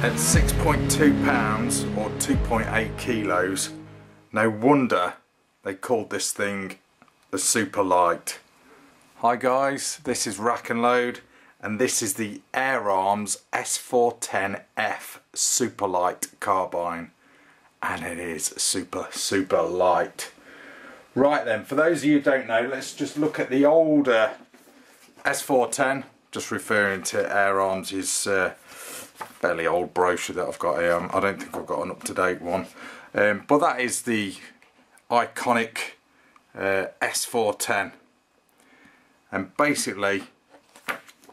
At 6.2 pounds or 2.8 kilos, no wonder they called this thing the Superlite. Hi guys, this is RACKNLOAD and this is the Air Arms S410F Superlite carbine, and it is super light. Right then, for those of you who don't know, let's just look at the older S410, just referring to Air Arms is fairly old brochure that I've got here. I don't think I've got an up-to-date one, but that is the iconic S410, and basically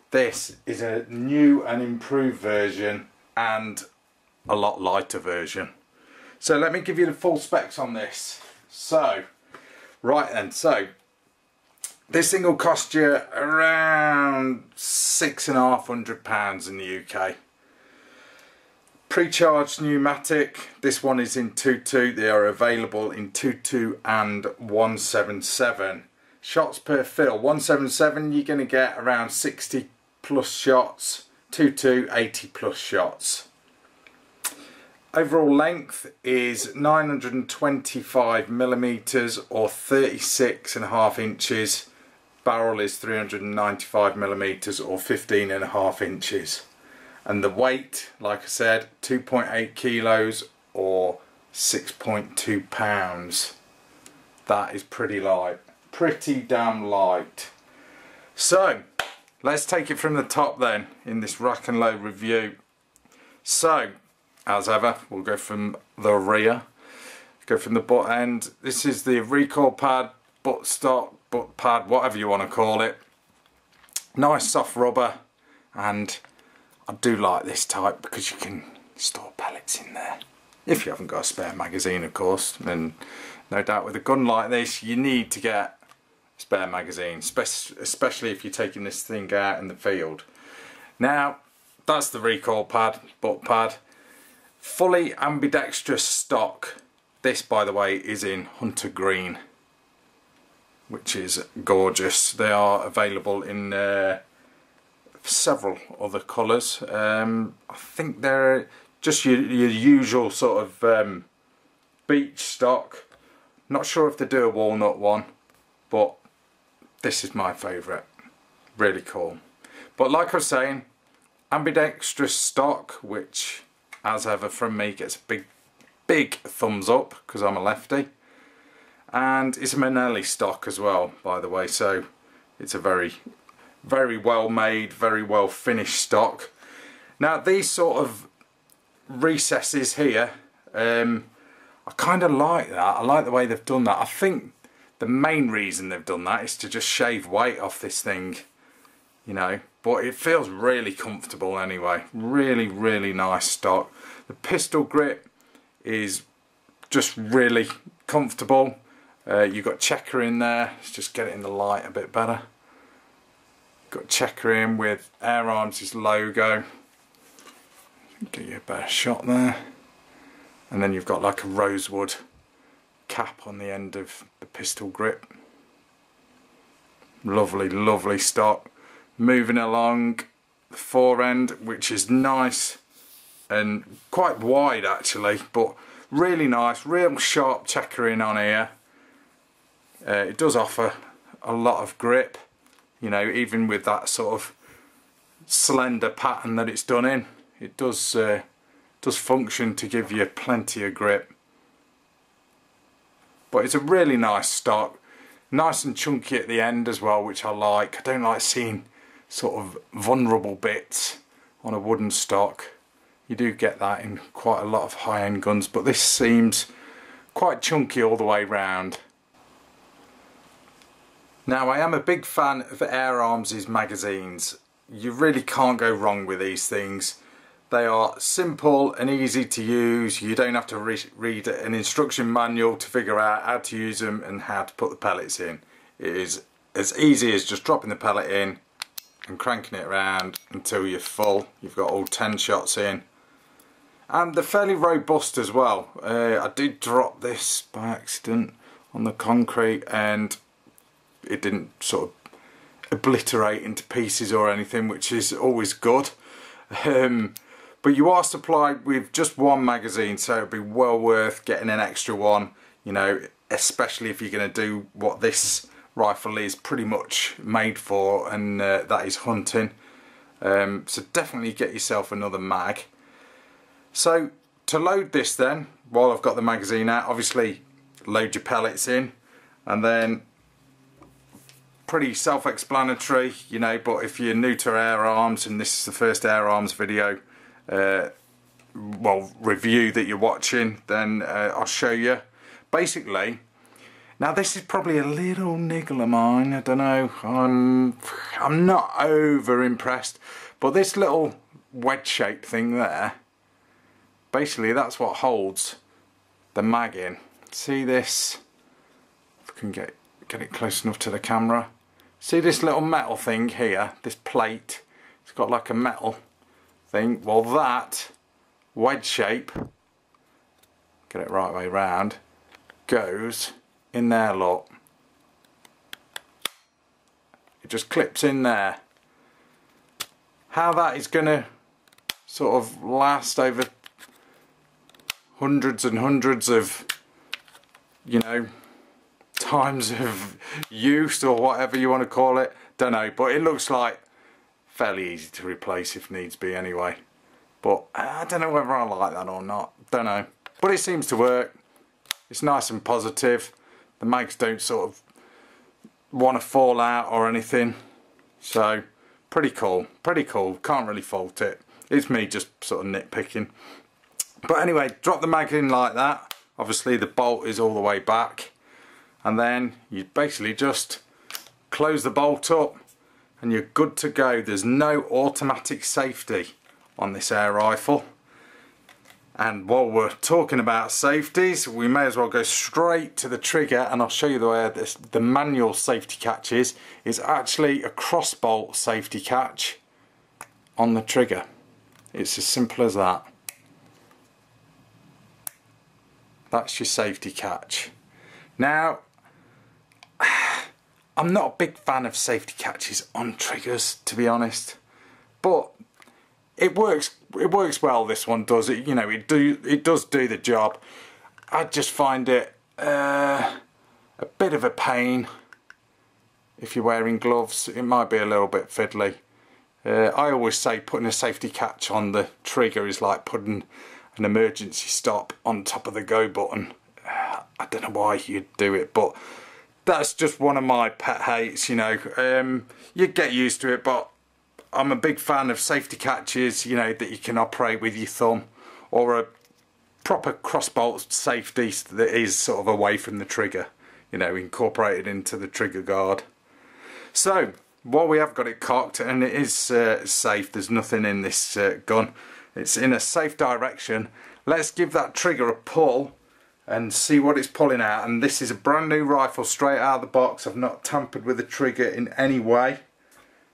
this is a new and improved version and a lot lighter version. So let me give you the full specs on this. So right then, so this thing will cost you around £650 in the UK. Precharged pneumatic, this one is in 2.2, they are available in 2.2 and 177. Shots per fill, 177 you're going to get around 60 plus shots, 2.2 80 plus shots. Overall length is 925 millimeters or 36.5 inches. Barrel is 395 millimeters or 15.5 inches. And the weight, like I said, 2.8 kilos or 6.2 pounds. That is pretty light. Pretty damn light. So, let's take it from the top then in this RACKNLOAD review. So, as ever, we'll go from the rear, go from the butt end. This is the recoil pad, butt stock, butt pad, whatever you want to call it. Nice soft rubber, and I do like this type because you can store pellets in there. If you haven't got a spare magazine, of course, and no doubt with a gun like this, you need to get a spare magazine, especially if you're taking this thing out in the field. Now, that's the recoil pad, butt pad. Fully ambidextrous stock. This, by the way, is in Hunter green, which is gorgeous. They are available in several other colours. I think they're just your usual sort of beach stock. Not sure if they do a walnut one, but this is my favourite. Really cool. But like I was saying, ambidextrous stock, which as ever from me gets a big thumbs up because I'm a lefty, and it's a Manelli stock as well, by the way, so it's a very well made, very well finished stock. Now these sort of recesses here, I kind of like that. I like the way they've done that. I think the main reason they've done that is to just shave weight off this thing, you know, but it feels really comfortable anyway. Really nice stock. The pistol grip is just really comfortable. You've got checker in there. Let's just get it in the light a bit better. Got checker in with Air Arms' logo. Get you a better shot there. And then you've got like a rosewood cap on the end of the pistol grip. Lovely stock. Moving along the fore end, which is nice and quite wide actually, but really nice, real sharp checkering on here. It does offer a lot of grip, you know, even with that sort of slender pattern that it's done in. It does function to give you plenty of grip, but it's a really nice stock, nice and chunky at the end as well, which I like. I don't like seeing sort of vulnerable bits on a wooden stock. You do get that in quite a lot of high-end guns, but this seems quite chunky all the way round. Now I am a big fan of Air Arms' magazines. You really can't go wrong with these things. They are simple and easy to use. You don't have to read an instruction manual to figure out how to use them and how to put the pellets in. It is as easy as just dropping the pellet in and cranking it around until you're full. You've got all 10 shots in, and they're fairly robust as well. I did drop this by accident on the concrete and it didn't sort of obliterate into pieces or anything, which is always good. But you are supplied with just one magazine, so it'd be well worth getting an extra one, you know, especially if you're going to do what this rifle is pretty much made for, and that is hunting. So definitely get yourself another mag. So to load this then, while I've got the magazine out, obviously load your pellets in, and then pretty self-explanatory, you know, but if you're new to Air Arms and this is the first Air Arms video review that you're watching, then I'll show you. Basically, now this is probably a little niggle of mine, I don't know, I'm not over impressed, but this little wedge shaped thing there, basically that's what holds the mag in. See this, if I can get it close enough to the camera, see this little metal thing here, this plate, it's got like a metal thing, well that wedge shape, get it right way round, goes in there, look, it just clips in there. How that is going to sort of last over hundreds and hundreds of, you know, times of use or whatever you want to call it, don't know, but it looks like fairly easy to replace if needs be anyway. But I don't know whether I like that or not, don't know, but it seems to work. It's nice and positive, the mags don't sort of want to fall out or anything, so pretty cool, can't really fault it. It's me just sort of nitpicking. But anyway, drop the mag in like that, obviously the bolt is all the way back, and then you basically just close the bolt up and you're good to go. There's no automatic safety on this air rifle. And while we're talking about safeties, we may as well go straight to the trigger, and I'll show you the way this, the manual safety catch is. It's actually a crossbolt safety catch on the trigger. It's as simple as that. That's your safety catch. Now, I'm not a big fan of safety catches on triggers, to be honest, but it works well, this one does. It, you know, it does do the job. I just find it a bit of a pain if you're wearing gloves. It might be a little bit fiddly. I always say putting a safety catch on the trigger is like putting an emergency stop on top of the go button. I don't know why you'd do it, but that's just one of my pet hates, you know. You get used to it, but I'm a big fan of safety catches, you know, that you can operate with your thumb, or a proper crossbolt safety that is sort of away from the trigger, you know, incorporated into the trigger guard. So while we have got it cocked, and it is safe, there's nothing in this gun, it's in a safe direction, let's give that trigger a pull and see what it's pulling out. And this is a brand new rifle straight out of the box. I've not tampered with the trigger in any way.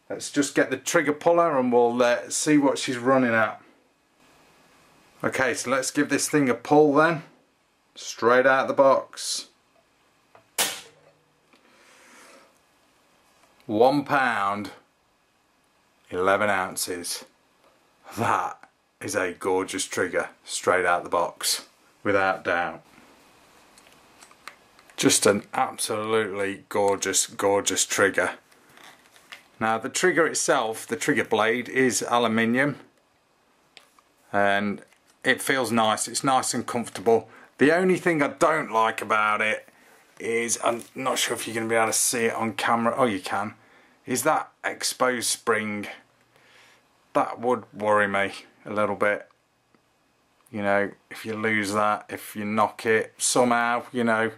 Let's just get the trigger puller and we'll see what she's running at. Okay, so let's give this thing a pull then, straight out of the box. 1 pound 11 ounces. That is a gorgeous trigger straight out the box, without doubt. Just an absolutely gorgeous trigger. Now the trigger itself, the trigger blade, is aluminium, and it feels nice. It's nice and comfortable. The only thing I don't like about it is, I'm not sure if you're going to be able to see it on camera, oh you can, is that exposed spring. That would worry me a little bit. You know, if you lose that, if you knock it somehow, you know,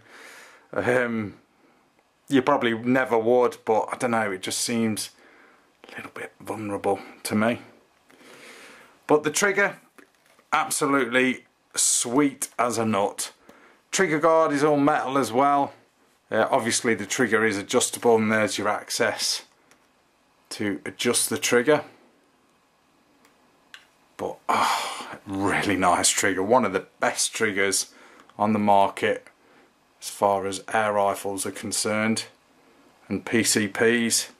you probably never would, but I don't know, it just seems a little bit vulnerable to me. But the trigger, absolutely sweet as a nut. Trigger guard is all metal as well. Obviously the trigger is adjustable, and there's your access to adjust the trigger. But oh, really nice trigger, one of the best triggers on the market as far as air rifles are concerned, and PCPs.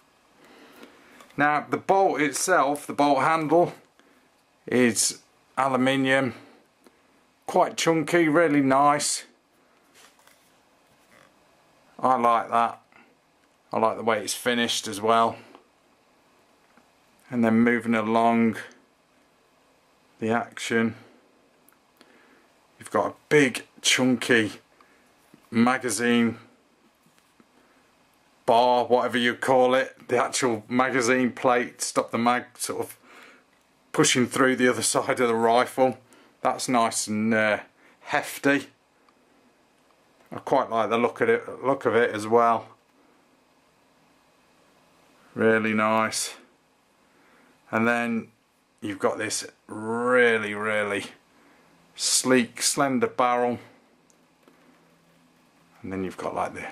Now the bolt itself, the bolt handle, is aluminium, quite chunky, really nice. I like that. I like the way it's finished as well. And then moving along the action, you've got a big chunky magazine bar, whatever you call it, the actual magazine plate, stop the mag sort of pushing through the other side of the rifle. That's nice and hefty. I quite like the look of it as well. Really nice. And then you've got this really, really sleek, slender barrel. And then you've got like the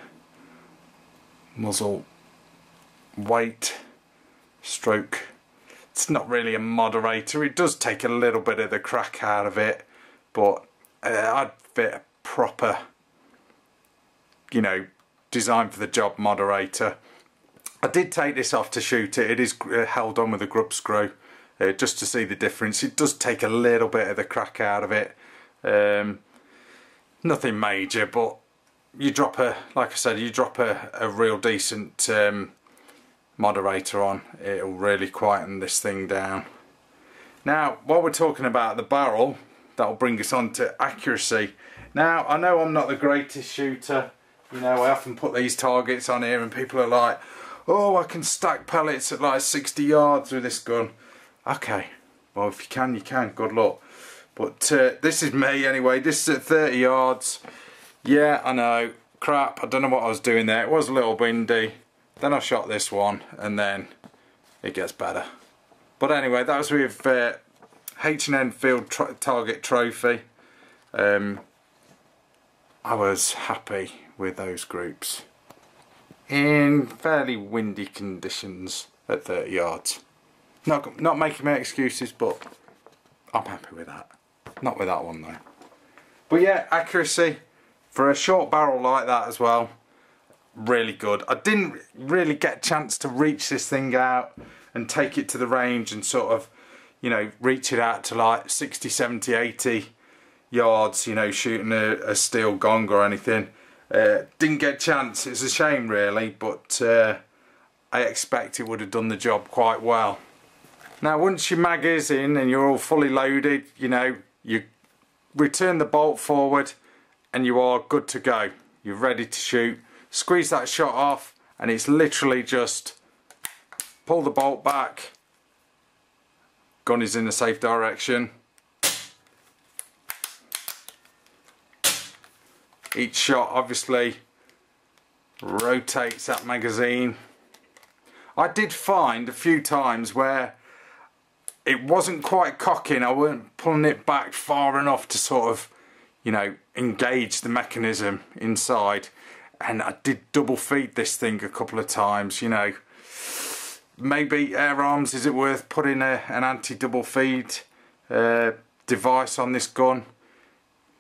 muzzle weight stroke. It's not really a moderator. It does take a little bit of the crack out of it, but I'd fit a proper, you know, design for the job moderator. I did take this off to shoot it. It is held on with a grub screw, just to see the difference. It does take a little bit of the crack out of it. Nothing major, but you drop a, like I said, you drop a real decent moderator on, it'll really quieten this thing down. Now, while we're talking about the barrel, that'll bring us on to accuracy. Now, I know I'm not the greatest shooter. You know, I often put these targets on here and people are like, oh, I can stack pellets at like 60 yards with this gun. Okay, well, if you can, you can, good luck. But this is me anyway. This is at 30 yards. Yeah, I know, crap, I don't know what I was doing there. It was a little windy. Then I shot this one and then it gets better. But anyway, that was with H&N Field Target Trophy. I was happy with those groups in fairly windy conditions at 30 yards. Not making my excuses, but I'm happy with that. Not with that one though. But yeah, accuracy for a short barrel like that as well. Really good. I didn't really get a chance to reach this thing out and take it to the range and sort of, you know, reach it out to like 60, 70, 80 yards, you know, shooting a steel gong or anything. Didn't get a chance. It's a shame really, but I expect it would have done the job quite well. Now once your mag is in and you're all fully loaded, you know, you return the bolt forward and you are good to go. You're ready to shoot. Squeeze that shot off and it's literally just pull the bolt back, gun is in a safe direction, each shot obviously rotates that magazine. I did find a few times where it wasn't quite cocking, I wasn't pulling it back far enough to sort of, you know, engage the mechanism inside. And I did double feed this thing a couple of times, you know. Maybe Air Arms, is it worth putting an anti-double feed device on this gun?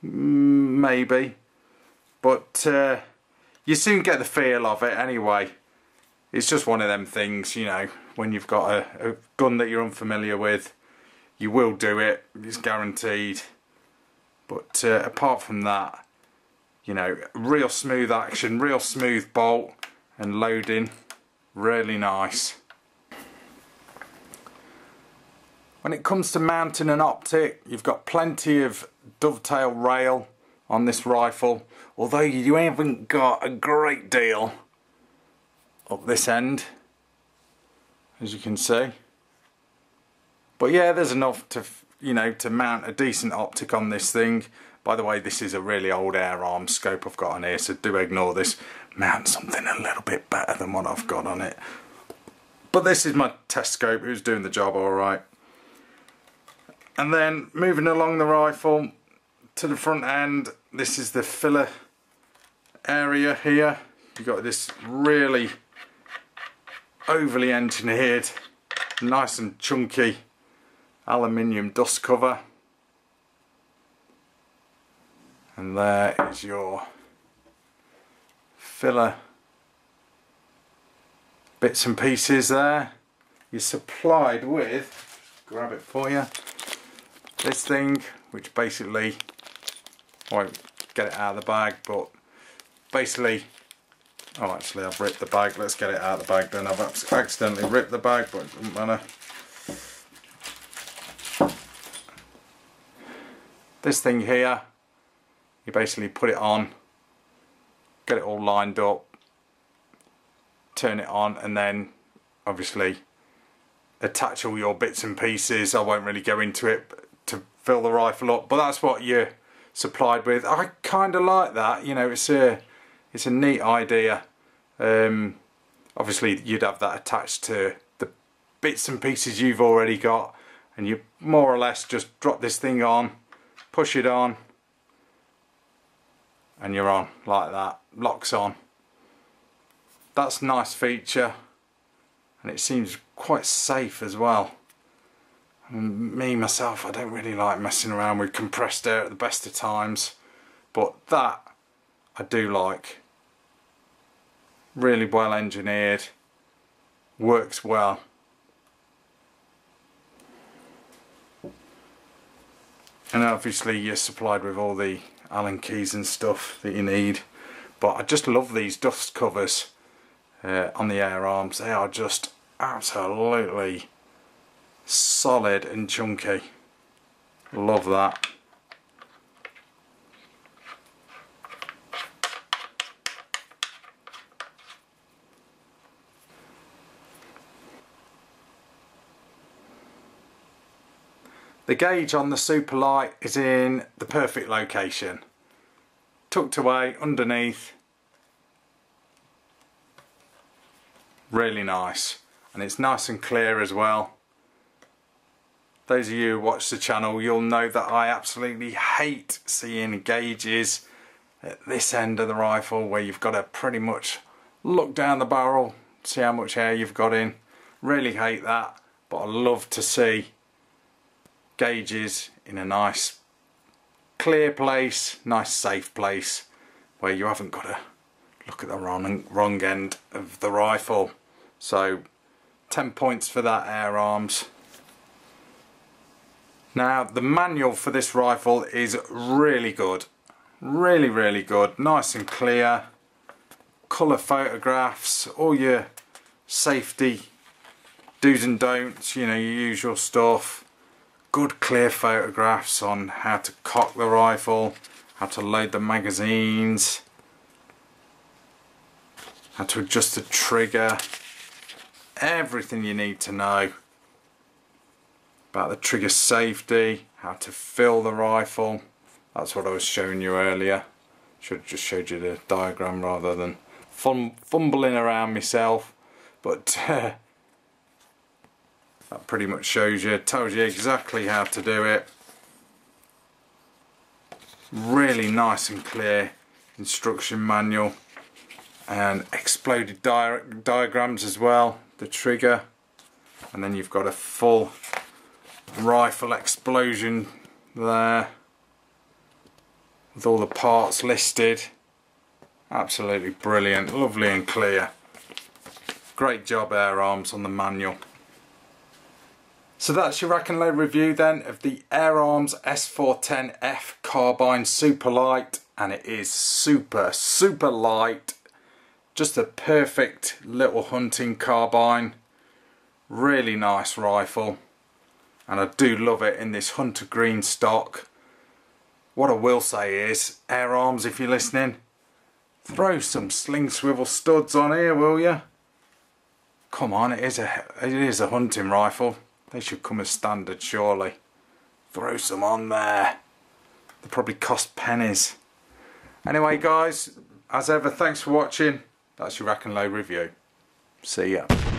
Maybe. But you soon get the feel of it anyway. It's just one of them things, you know, when you've got a gun that you're unfamiliar with, you will do it, it's guaranteed. But apart from that, you know, real smooth action, real smooth bolt and loading, really nice. When it comes to mounting an optic, you've got plenty of dovetail rail on this rifle, although you haven't got a great deal up this end, as you can see. But yeah, there's enough to, you know, to mount a decent optic on this thing. By the way, this is a really old Air Arms scope I've got on here, so do ignore this. Mount something a little bit better than what I've got on it. But this is my test scope, it was doing the job alright. And then, moving along the rifle to the front end, this is the filler area here. You've got this really overly engineered, nice and chunky aluminium dust cover. And there is your filler bits and pieces there. You're supplied with, grab it for you, this thing, which basically, I won't get it out of the bag, but basically, oh actually I've ripped the bag, let's get it out of the bag then. I've accidentally ripped the bag, but it doesn't matter. This thing here, you basically put it on, get it all lined up, turn it on, and then obviously attach all your bits and pieces. I won't really go into it to fill the rifle up, but that's what you're supplied with. I kind of like that, you know, it's a neat idea. Obviously you'd have that attached to the bits and pieces you've already got, and you more or less just drop this thing on, push it on, and you're on like that, locks on. That's a nice feature, and it seems quite safe as well. And me myself, I don't really like messing around with compressed air at the best of times, but that I do like. Really well engineered, works well. And obviously you're supplied with all the Allen keys and stuff that you need, but I just love these dust covers on the Air Arms. They are just absolutely solid and chunky. Love that. The gauge on the Superlite is in the perfect location, tucked away underneath. Really nice, and it's nice and clear as well. Those of you who watch the channel, you'll know that I absolutely hate seeing gauges at this end of the rifle, where you've got to pretty much look down the barrel, see how much air you've got in. Really hate that, but I love to see gauges in a nice clear place, nice safe place, where you haven't got to look at the wrong end of the rifle. So 10 points for that Air Arms. Now the manual for this rifle is really good, really good, nice and clear, colour photographs, all your safety do's and don'ts, you know, your usual stuff. Good clear photographs on how to cock the rifle, how to load the magazines, how to adjust the trigger, everything you need to know about the trigger safety, how to fill the rifle. That's what I was showing you earlier. Should have just showed you the diagram rather than fumbling around myself, but that pretty much shows you, tells you exactly how to do it. Really nice and clear instruction manual, and exploded diagrams as well, the trigger, and then you've got a full rifle explosion there with all the parts listed. Absolutely brilliant, lovely and clear. Great job Air Arms on the manual. So that's your RACKNLOAD review then of the Air Arms S410F Carbine Superlite, and it is super light, just a perfect little hunting carbine. Really nice rifle, and I do love it in this Hunter green stock. What I will say is, Air Arms, if you're listening, throw some sling swivel studs on here, will you? Come on, it is a hunting rifle. They should come as standard, surely. Throw some on there. They probably cost pennies. Anyway guys, as ever, thanks for watching. That's your RACKNLOAD review. See ya.